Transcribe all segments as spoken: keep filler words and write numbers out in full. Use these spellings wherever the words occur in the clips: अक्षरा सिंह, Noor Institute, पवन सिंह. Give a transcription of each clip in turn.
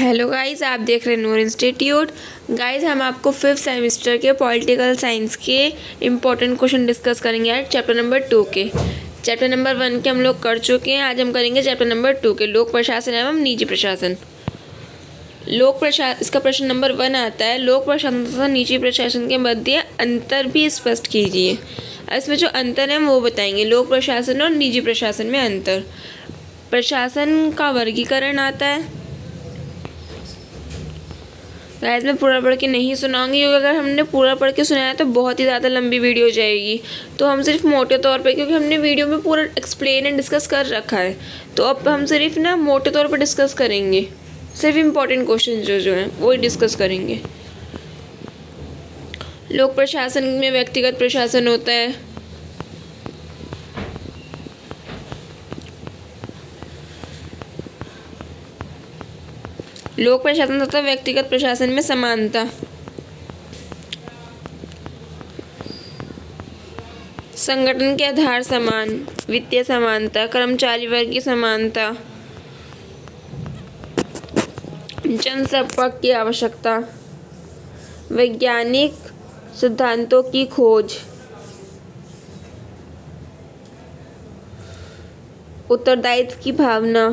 Hello guys, आप देख रहे हैं नूर इंस्टीट्यूट। गाइज़, हम आपको फिफ्थ सेमेस्टर के पॉलिटिकल साइंस के इम्पोर्टेंट क्वेश्चन डिस्कस करेंगे आज चैप्टर नंबर टू के। चैप्टर नंबर वन के हम लोग कर चुके हैं, आज हम करेंगे चैप्टर नंबर टू के लोक प्रशासन एवं निजी प्रशासन। लोक प्रशासन इसका प्रश्न नंबर वन आता है, लोक प्रशासन तथा निजी प्रशासन के मध्य अंतर भी स्पष्ट कीजिए। इसमें जो अंतर है वो बताएंगे, लोक प्रशासन और निजी प्रशासन में अंतर। प्रशासन का वर्गीकरण आता है। गाइस, मैं पूरा पढ़ के नहीं सुनाऊंगी क्योंकि अगर हमने पूरा पढ़ के सुनाया तो बहुत ही ज़्यादा लंबी वीडियो हो जाएगी, तो हम सिर्फ मोटे तौर पे, क्योंकि हमने वीडियो में पूरा एक्सप्लेन एंड डिस्कस कर रखा है, तो अब हम सिर्फ ना मोटे तौर पे डिस्कस करेंगे, सिर्फ इम्पोर्टेंट क्वेश्चन जो जो हैं वो डिस्कस करेंगे। लोक प्रशासन में व्यक्तिगत प्रशासन होता है, लोक प्रशासन तथा व्यक्तिगत प्रशासन में समानता। संगठन के आधार समान, वित्तीय समानता, कर्मचारी वर्ग की समानता, जनसंपर्क की आवश्यकता, वैज्ञानिक सिद्धांतों की खोज, उत्तरदायित्व की भावना,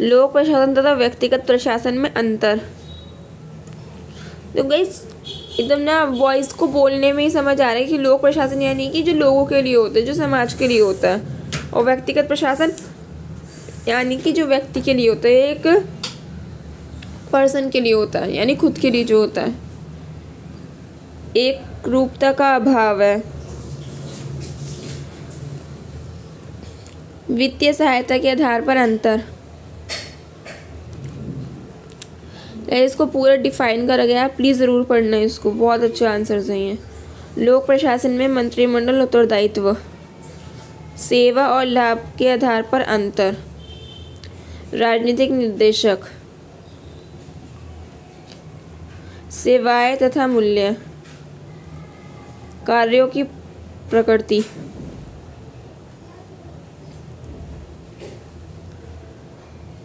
लोक प्रशासन तथा व्यक्तिगत प्रशासन में अंतर। तो गाइस, एकदम ना वॉइस को बोलने में ही समझ आ रहा है कि लोक प्रशासन यानी कि जो लोगों के लिए होता है, जो समाज के लिए होता है, और व्यक्तिगत प्रशासन यानी कि जो व्यक्ति के लिए होता है, एक पर्सन के लिए होता है, यानी खुद के लिए जो होता है। एक रूपता का अभाव है। वित्तीय सहायता के आधार पर अंतर। इसको पूरा डिफाइन करा गया, प्लीज़ ज़रूर पढ़ना है इसको, बहुत अच्छे आंसर्स हैं। लोक प्रशासन में मंत्रिमंडल उत्तरदायित्व, सेवा और लाभ के आधार पर अंतर, राजनीतिक निर्देशक, सेवाएं तथा मूल्य, कार्यों की प्रकृति,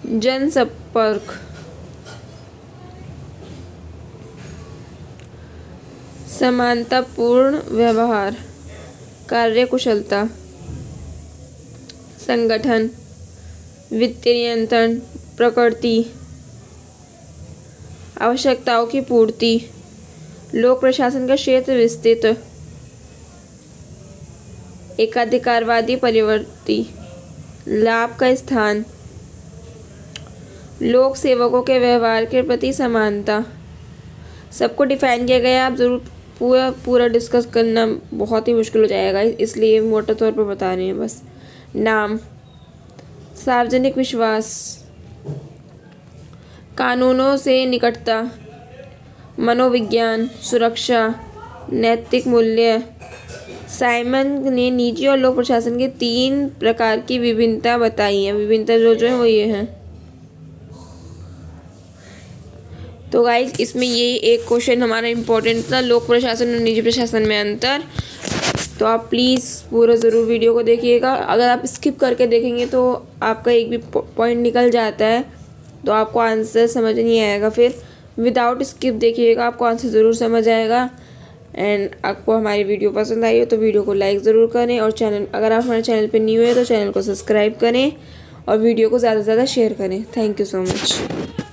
जनसंपर्क, समानतापूर्ण व्यवहार, कार्यकुशलता, संगठन, वित्तीय नियंत्रण, प्रकृति, आवश्यकताओं की पूर्ति। लोक प्रशासन का क्षेत्र विस्तृत, एकाधिकारवादी परिवर्ती, लाभ का स्थान, लोक सेवकों के व्यवहार के प्रति समानता। सबको डिफाइन किया गया, आप ज़रूर पूरा पूरा डिस्कस करना बहुत ही मुश्किल हो जाएगा, इसलिए मोटे तौर पर बता रहे हैं बस। नाम, सार्वजनिक विश्वास, कानूनों से निकटता, मनोविज्ञान, सुरक्षा, नैतिक मूल्य। साइमन ने निजी और लोक प्रशासन के तीन प्रकार की विभिन्नता बताई है। विभिन्नता जो जो है वो ये है। तो गाइस, इसमें ये एक क्वेश्चन हमारा इम्पोर्टेंट था, लोक प्रशासन और निजी प्रशासन में अंतर। तो आप प्लीज़ पूरा ज़रूर वीडियो को देखिएगा। अगर आप स्किप करके देखेंगे तो आपका एक भी पॉइंट निकल जाता है, तो आपको आंसर समझ नहीं आएगा। फिर विदाउट स्किप देखिएगा, आपको आंसर ज़रूर समझ आएगा। एंड आपको हमारी वीडियो पसंद आई हो तो वीडियो को लाइक ज़रूर करें, और चैनल अगर आप हमारे चैनल पर न्यू है तो चैनल को सब्सक्राइब करें, और वीडियो को ज़्यादा से ज़्यादा शेयर करें। Thank you so much.